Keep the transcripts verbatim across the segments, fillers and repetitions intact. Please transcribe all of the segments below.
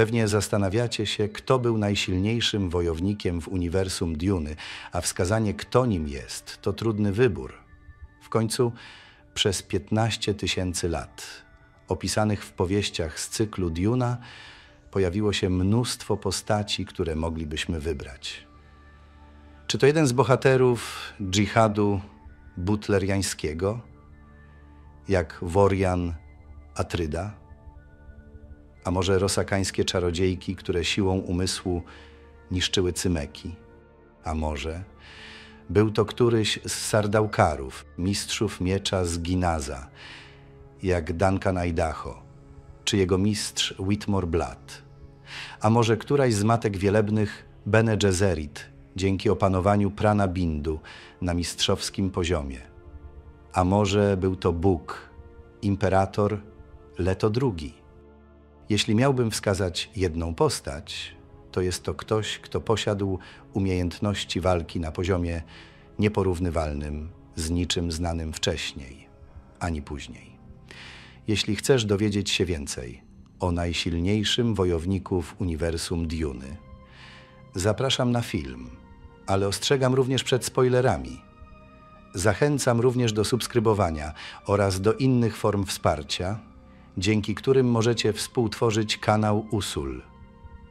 Pewnie zastanawiacie się, kto był najsilniejszym wojownikiem w uniwersum Diuny, a wskazanie, kto nim jest, to trudny wybór. W końcu przez piętnaście tysięcy lat, opisanych w powieściach z cyklu Diuna, pojawiło się mnóstwo postaci, które moglibyśmy wybrać. Czy to jeden z bohaterów dżihadu butleriańskiego, jak Vorian Atryda? A może rosakańskie czarodziejki, które siłą umysłu niszczyły cymeki? A może był to któryś z Sardaukarów, mistrzów miecza z Ginaza, jak Duncan Idaho, czy jego mistrz Whitmore Blatt? A może któraś z matek wielebnych Bene Gesserit, dzięki opanowaniu Prana Bindu na mistrzowskim poziomie? A może był to Bóg, Imperator Leto drugi? Jeśli miałbym wskazać jedną postać, to jest to ktoś, kto posiadł umiejętności walki na poziomie nieporównywalnym z niczym znanym wcześniej, ani później. Jeśli chcesz dowiedzieć się więcej o najsilniejszym wojowniku w uniwersum Diuny, zapraszam na film, ale ostrzegam również przed spoilerami. Zachęcam również do subskrybowania oraz do innych form wsparcia, dzięki którym możecie współtworzyć kanał Usul.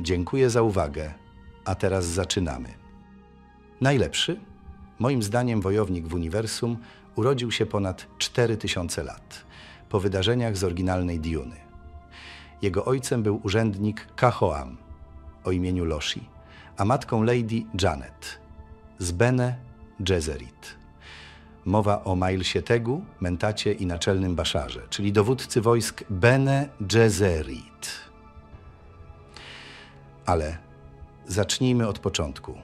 Dziękuję za uwagę, a teraz zaczynamy. Najlepszy, moim zdaniem, wojownik w uniwersum urodził się ponad cztery tysiące lat, po wydarzeniach z oryginalnej Diuny. Jego ojcem był urzędnik Kahoam o imieniu Loshi, a matką Lady Janet z Bene Gesserit. Mowa o Mailse Tegu, mentacie i naczelnym baszarze, czyli dowódcy wojsk Bene Gesserit. Ale zacznijmy od początku.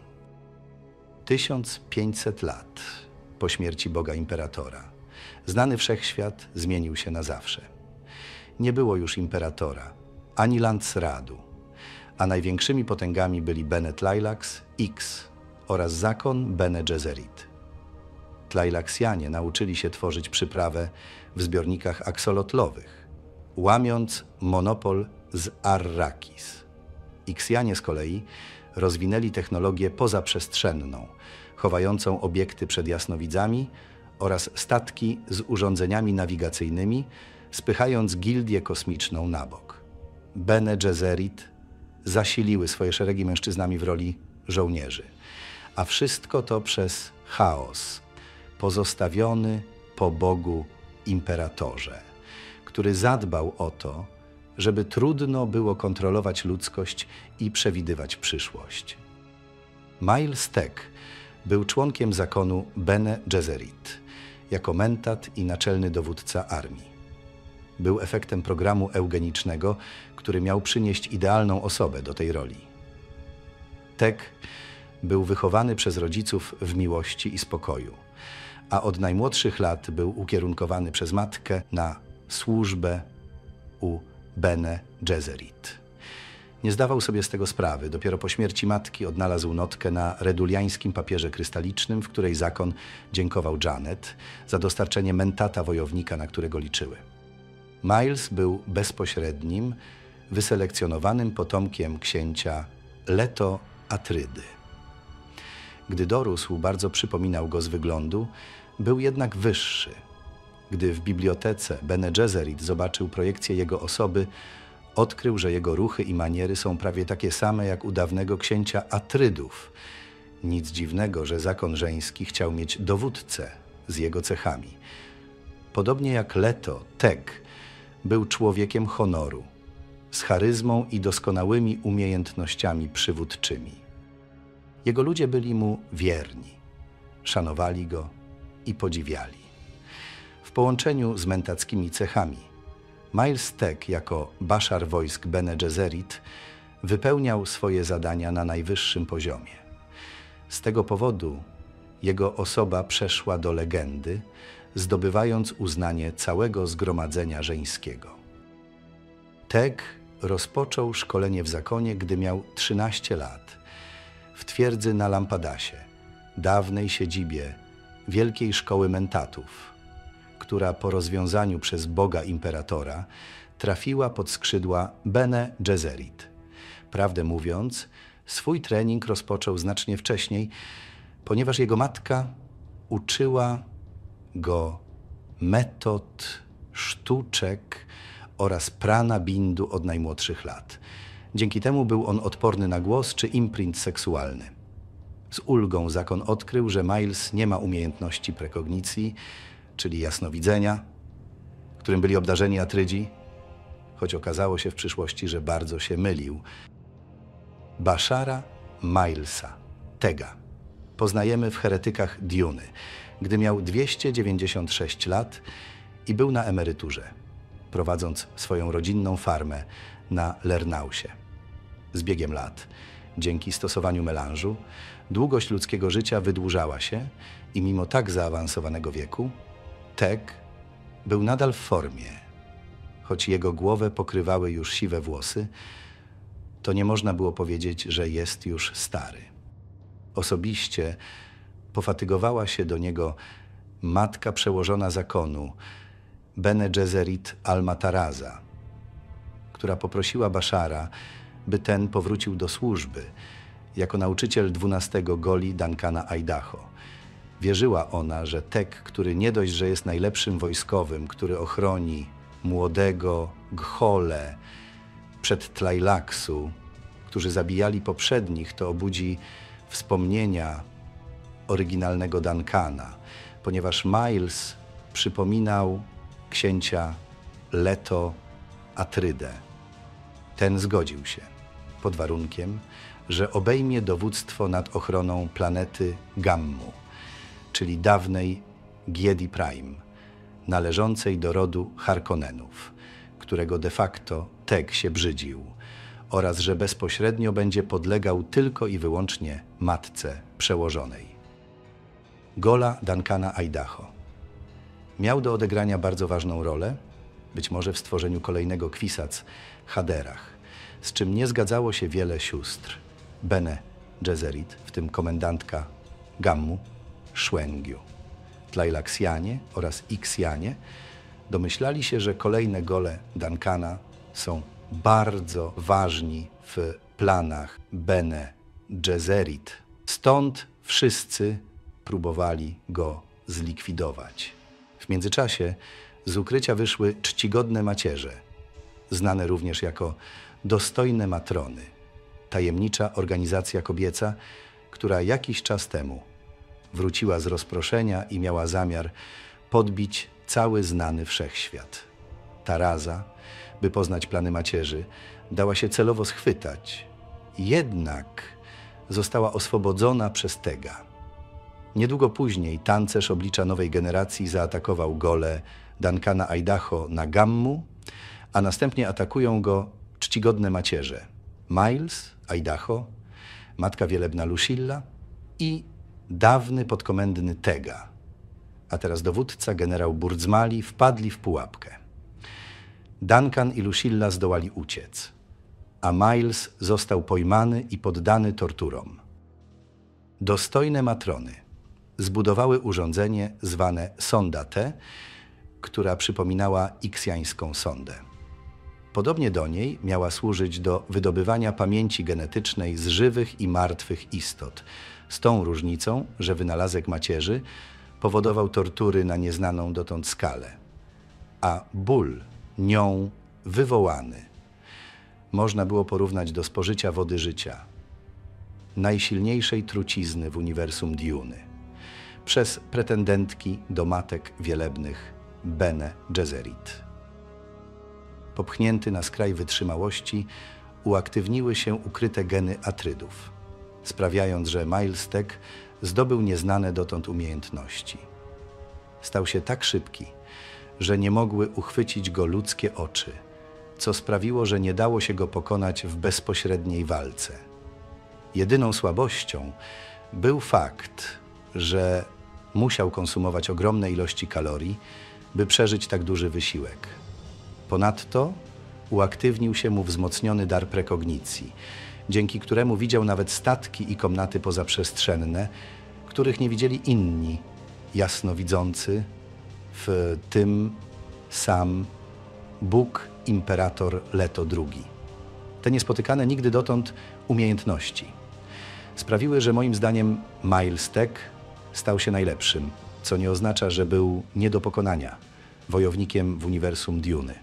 tysiąc pięćset lat po śmierci Boga Imperatora znany wszechświat zmienił się na zawsze. Nie było już imperatora, ani landsradu, a największymi potęgami byli Bene Tleilax X oraz Zakon Bene Gesserit. Tleilaxianie nauczyli się tworzyć przyprawę w zbiornikach aksolotlowych, łamiąc monopol z Arrakis. Ixianie z kolei rozwinęli technologię pozaprzestrzenną, chowającą obiekty przed jasnowidzami oraz statki z urządzeniami nawigacyjnymi, spychając gildię kosmiczną na bok. Bene Gesserit zasiliły swoje szeregi mężczyznami w roli żołnierzy, a wszystko to przez chaos, pozostawiony po Bogu Imperatorze, który zadbał o to, żeby trudno było kontrolować ludzkość i przewidywać przyszłość. Miles Teg był członkiem zakonu Bene Gesserit, jako mentat i naczelny dowódca armii. Był efektem programu eugenicznego, który miał przynieść idealną osobę do tej roli. Teg był wychowany przez rodziców w miłości i spokoju, a od najmłodszych lat był ukierunkowany przez matkę na służbę u Bene Gesserit. Nie zdawał sobie z tego sprawy. Dopiero po śmierci matki odnalazł notkę na reduliańskim papierze krystalicznym, w której zakon dziękował Janet za dostarczenie mentata wojownika, na którego liczyły. Miles był bezpośrednim, wyselekcjonowanym potomkiem księcia Leto Atrydy. Gdy dorósł, bardzo przypominał go z wyglądu, był jednak wyższy. Gdy w bibliotece Bene Gesserit zobaczył projekcję jego osoby, odkrył, że jego ruchy i maniery są prawie takie same jak u dawnego księcia Atrydów. Nic dziwnego, że zakon żeński chciał mieć dowódcę z jego cechami. Podobnie jak Leto, Teg był człowiekiem honoru, z charyzmą i doskonałymi umiejętnościami przywódczymi. Jego ludzie byli mu wierni, szanowali go i podziwiali. W połączeniu z mentackimi cechami Miles Teg jako baszar wojsk Bene Gesserit wypełniał swoje zadania na najwyższym poziomie. Z tego powodu jego osoba przeszła do legendy, zdobywając uznanie całego zgromadzenia żeńskiego. Teg rozpoczął szkolenie w zakonie, gdy miał trzynaście lat, w twierdzy na Lampadasie, dawnej siedzibie Wielkiej Szkoły Mentatów, która po rozwiązaniu przez Boga Imperatora trafiła pod skrzydła Bene Gesserit, Prawdę mówiąc, swój trening rozpoczął znacznie wcześniej, ponieważ jego matka uczyła go metod, sztuczek oraz prana bindu od najmłodszych lat. Dzięki temu był on odporny na głos czy imprint seksualny. Z ulgą Zakon odkrył, że Miles nie ma umiejętności prekognicji, czyli jasnowidzenia, którym byli obdarzeni Atrydzi, choć okazało się w przyszłości, że bardzo się mylił. Bashara Milesa Tega poznajemy w Heretykach Diuny, gdy miał dwieście dziewięćdziesiąt sześć lat i był na emeryturze, prowadząc swoją rodzinną farmę na Lernausie. Z biegiem lat, dzięki stosowaniu melanżu, długość ludzkiego życia wydłużała się i mimo tak zaawansowanego wieku Teg był nadal w formie. Choć jego głowę pokrywały już siwe włosy, to nie można było powiedzieć, że jest już stary. Osobiście pofatygowała się do niego matka przełożona zakonu, Bene Gesserit Al-Mataraza, która poprosiła Bashara, by ten powrócił do służby jako nauczyciel dwunastu goli Duncana Idaho. Wierzyła ona, że Teg, który nie dość, że jest najlepszym wojskowym, który ochroni młodego Ghole przed Tleilaxu, którzy zabijali poprzednich, to obudzi wspomnienia oryginalnego Duncana, ponieważ Miles przypominał księcia Leto Atrydę. Ten zgodził się, pod warunkiem, że obejmie dowództwo nad ochroną planety Gammu, czyli dawnej Giedi Prime, należącej do rodu Harkonnenów, którego de facto Teg się brzydził, oraz że bezpośrednio będzie podlegał tylko i wyłącznie matce przełożonej. Gola Duncana Idaho miał do odegrania bardzo ważną rolę, być może w stworzeniu kolejnego Kwisatz Haderach, z czym nie zgadzało się wiele sióstr. Bene Gesserit, w tym komendantka Gammu, Szwengiu. Tlailaxianie oraz Ixianie domyślali się, że kolejne gole Duncana są bardzo ważni w planach Bene Gesserit. Stąd wszyscy próbowali go zlikwidować. W międzyczasie z ukrycia wyszły czcigodne macierze, znane również jako Dostojne Matrony, tajemnicza organizacja kobieca, która jakiś czas temu wróciła z rozproszenia i miała zamiar podbić cały znany wszechświat. Taraza, by poznać plany macierzy, dała się celowo schwytać, jednak została oswobodzona przez Tega. Niedługo później tancerz oblicza nowej generacji zaatakował gole Duncana Idaho na Gammu, a następnie atakują go czcigodne macierze Miles Idaho, matka wielebna Lusilla i dawny podkomendny Tega, a teraz dowódca generał Burdzmali, wpadli w pułapkę. Duncan i Lusilla zdołali uciec, a Miles został pojmany i poddany torturom. Dostojne matrony zbudowały urządzenie zwane sonda T, która przypominała iksjańską sondę. Podobnie do niej miała służyć do wydobywania pamięci genetycznej z żywych i martwych istot, z tą różnicą, że wynalazek macierzy powodował tortury na nieznaną dotąd skalę, a ból nią wywołany można było porównać do spożycia wody życia, najsilniejszej trucizny w uniwersum Diuny, przez pretendentki do matek wielebnych Bene Gesserit. Popchnięty na skraj wytrzymałości, uaktywniły się ukryte geny Atrydów, sprawiając, że Miles Teg zdobył nieznane dotąd umiejętności. Stał się tak szybki, że nie mogły uchwycić go ludzkie oczy, co sprawiło, że nie dało się go pokonać w bezpośredniej walce. Jedyną słabością był fakt, że musiał konsumować ogromne ilości kalorii, by przeżyć tak duży wysiłek. Ponadto uaktywnił się mu wzmocniony dar prekognicji, dzięki któremu widział nawet statki i komnaty pozaprzestrzenne, których nie widzieli inni jasnowidzący, w tym sam Bóg Imperator Leto drugi. te niespotykane nigdy dotąd umiejętności sprawiły, że moim zdaniem Miles Teg stał się najlepszym, co nie oznacza, że był nie do pokonania wojownikiem w uniwersum Diuny.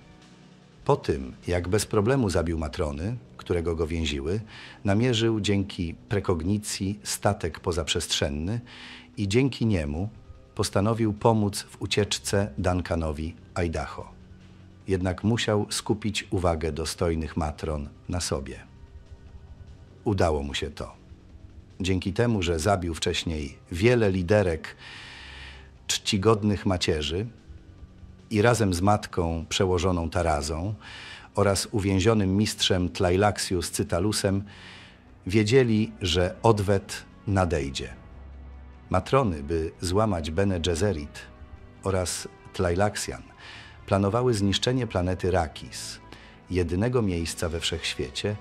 Po tym, jak bez problemu zabił Matrony, którego go więziły, namierzył dzięki prekognicji statek pozaprzestrzenny i dzięki niemu postanowił pomóc w ucieczce Duncanowi Idaho. Jednak musiał skupić uwagę dostojnych matron na sobie. Udało mu się to. Dzięki temu, że zabił wcześniej wiele liderek czcigodnych macierzy i razem z matką przełożoną Tarazą oraz uwięzionym mistrzem Tleilaxius Cytalusem wiedzieli, że odwet nadejdzie. Matrony, by złamać Bene Gesserit oraz Tleilaxian, planowały zniszczenie planety Rakis, jedynego miejsca we wszechświecie,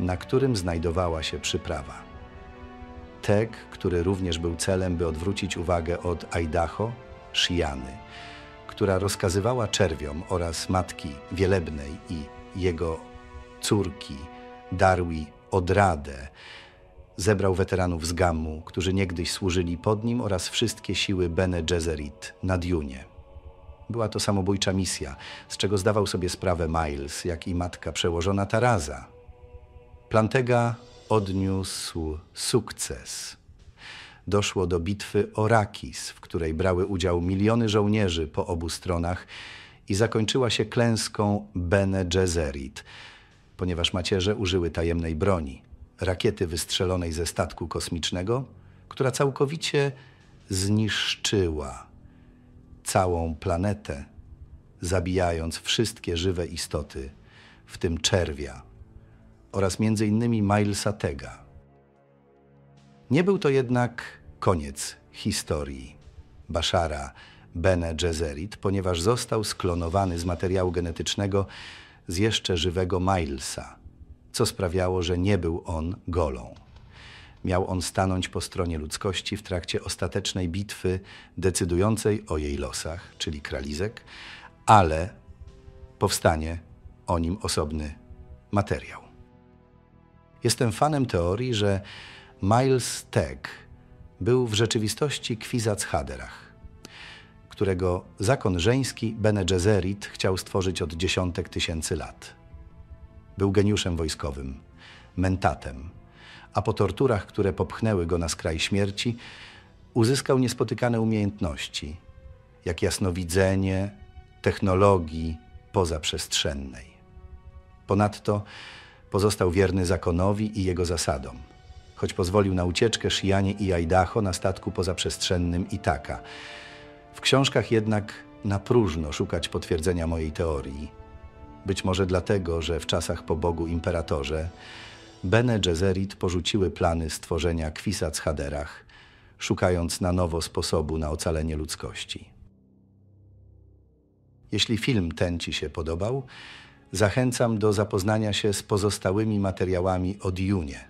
na którym znajdowała się przyprawa. Teg, który również był celem, by odwrócić uwagę od Idaho, Shiany, która rozkazywała czerwiom oraz matki Wielebnej i jego córki Darwi Odradę, zebrał weteranów z Gammu, którzy niegdyś służyli pod nim, oraz wszystkie siły Bene Gesserit na Diunie. Była to samobójcza misja, z czego zdawał sobie sprawę Miles, jak i matka przełożona Taraza. Plan Tega odniósł sukces. Doszło do bitwy o Rakis, w której brały udział miliony żołnierzy po obu stronach i zakończyła się klęską Bene Gesserit, ponieważ macierze użyły tajemnej broni, rakiety wystrzelonej ze statku kosmicznego, która całkowicie zniszczyła całą planetę, zabijając wszystkie żywe istoty, w tym czerwia oraz między innymi Milesa Tega. Nie był to jednak koniec historii Bashara Bene Gesserit, ponieważ został sklonowany z materiału genetycznego z jeszcze żywego Milesa, co sprawiało, że nie był on golą. Miał on stanąć po stronie ludzkości w trakcie ostatecznej bitwy decydującej o jej losach, czyli Kralizek, ale powstanie o nim osobny materiał. Jestem fanem teorii, że Miles Teg był w rzeczywistości Kwisatz Haderach, którego zakon żeński Bene Gesserit chciał stworzyć od dziesiątek tysięcy lat. Był geniuszem wojskowym, mentatem, a po torturach, które popchnęły go na skraj śmierci, uzyskał niespotykane umiejętności, jak jasnowidzenie, technologii pozaprzestrzennej. Ponadto pozostał wierny zakonowi i jego zasadom, choć pozwolił na ucieczkę Shianie i Idaho na statku pozaprzestrzennym Itaka. W książkach jednak na próżno szukać potwierdzenia mojej teorii. Być może dlatego, że w czasach po Bogu Imperatorze Bene Gesserit porzuciły plany stworzenia Kwisatz Haderach, szukając na nowo sposobu na ocalenie ludzkości. Jeśli film ten Ci się podobał, zachęcam do zapoznania się z pozostałymi materiałami o Diunie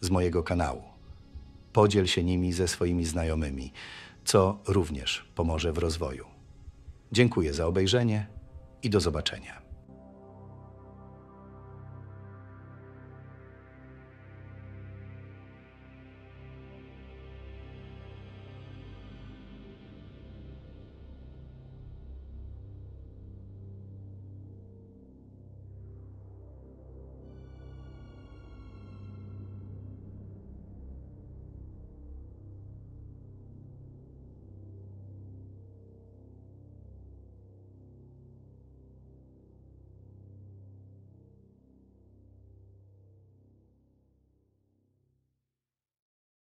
z mojego kanału. Podziel się nimi ze swoimi znajomymi, co również pomoże w rozwoju. Dziękuję za obejrzenie i do zobaczenia.